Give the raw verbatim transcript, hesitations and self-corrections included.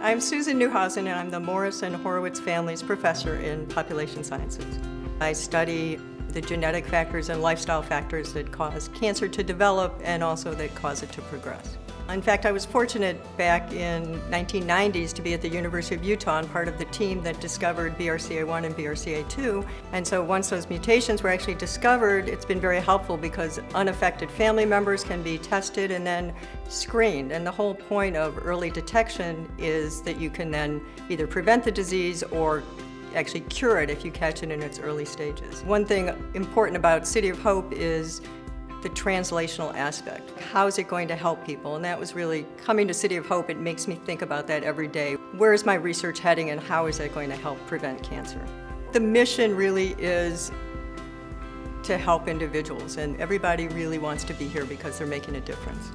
I'm Susan Neuhausen, and I'm the Morris and Horowitz Families Professor in Population Sciences. I study the genetic factors and lifestyle factors that cause cancer to develop and also that cause it to progress. In fact, I was fortunate back in the nineteen nineties to be at the University of Utah and part of the team that discovered B R C A one and B R C A two. And so once those mutations were actually discovered, it's been very helpful because unaffected family members can be tested and then screened. And the whole point of early detection is that you can then either prevent the disease or actually cure it if you catch it in its early stages. One thing important about City of Hope is the translational aspect. How is it going to help people? And that was really, coming to City of Hope, it makes me think about that every day. Where is my research heading and how is that going to help prevent cancer? The mission really is to help individuals, and everybody really wants to be here because they're making a difference.